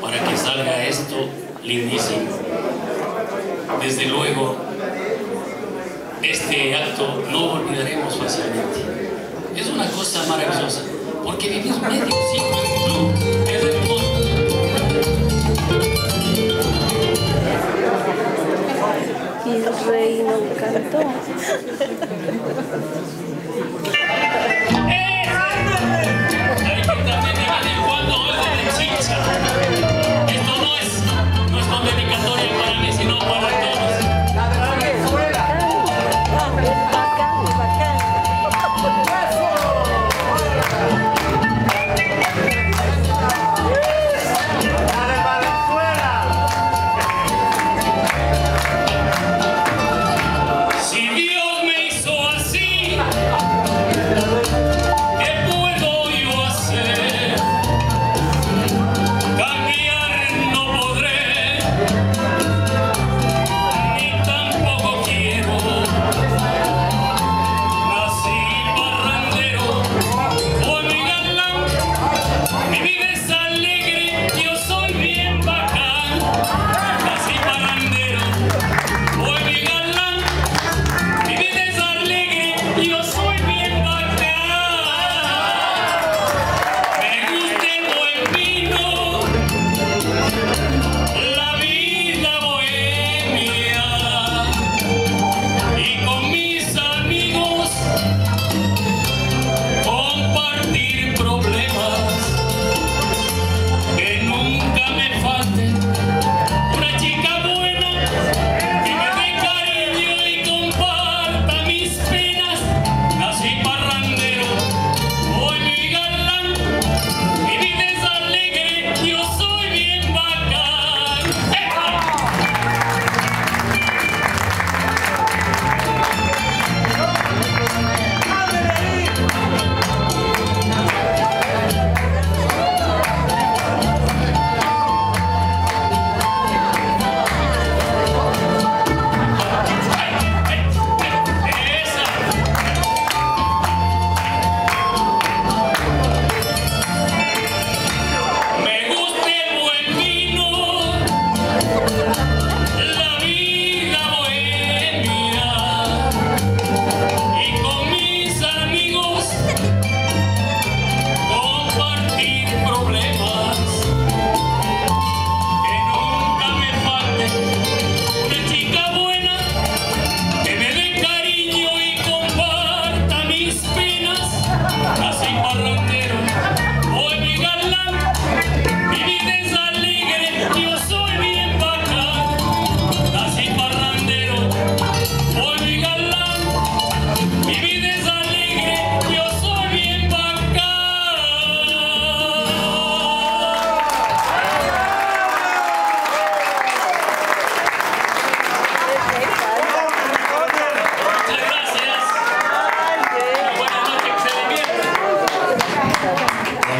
para que salga esto lindísimo. Desde luego, este acto no lo olvidaremos fácilmente. Es una cosa maravillosa, porque vivir medio siglo en club es hermoso. Y el rey no cantó.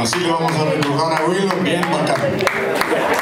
Así lo vamos a recordar a Wilo, bien bacán.